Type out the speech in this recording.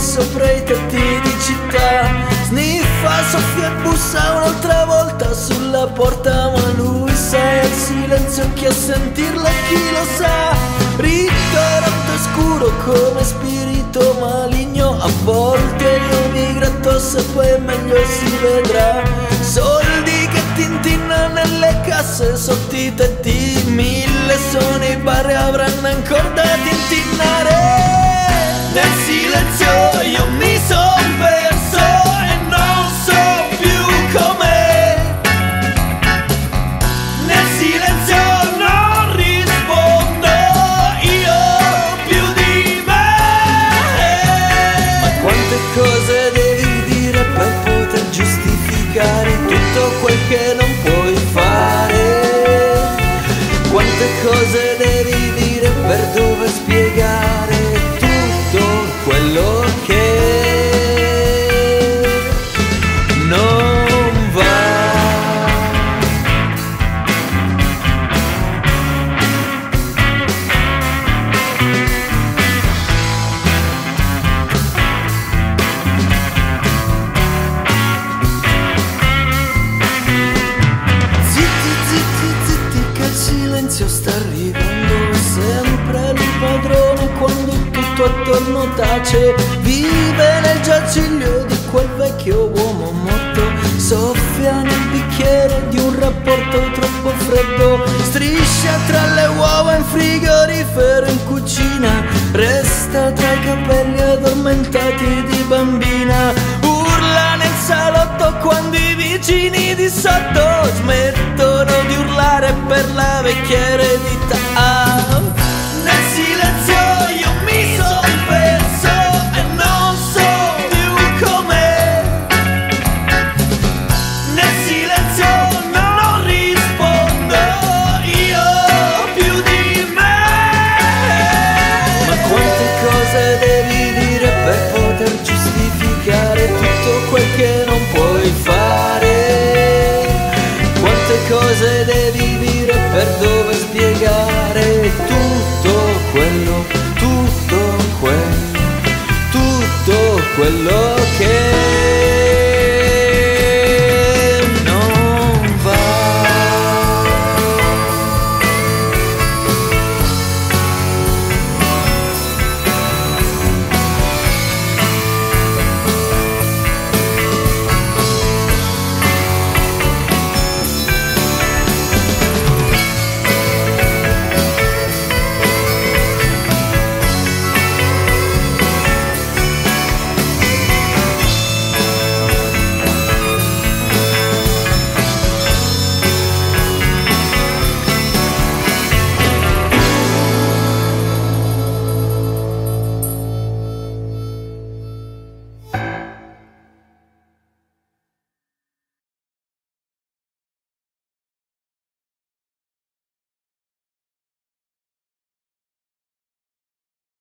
sopraitati di città. Sniffa soffia e bussa un'altra volta sulla porta, ma lui sa, è il silenzio che a sentirla chi lo sa. Ritornato scuro come spirito maligno, a volte io mi gratto se poi meglio si vedrà. Soldi che tintinnano nelle casse sotto i tetti, mille sono i bar e avranno ancora da tintinnare. Nel silenzio io mi son perso e non so più com'è. Nel silenzio non rispondo io più di me. Ma quante cose devi dire per poter giustificare tutto quel che non puoi fare? Quante cose devi dire per dover spiegare quello che non va? Zitti, zitti, zitti che il silenzio sta arrivando, è sempre lui padrone quando tutto attorno tace. Vive nel giaciglio di quel vecchio uomo morto, soffia nel bicchiere di un rapporto troppo freddo, striscia tra le uova in frigorifero, in cucina resta tra i capelli addormentati di bambina. Urla nel salotto quando i vicini di sotto smettono di urlare per la vecchia eredità. Nel silenzio io mi son perso e non so più com'è. Nel silenzio non rispondo io più di me. Ma quante cose devi dire per poter giustificare tutto quel che non puoi fare? Quante cose devi dire per dover spiegare tutto quello che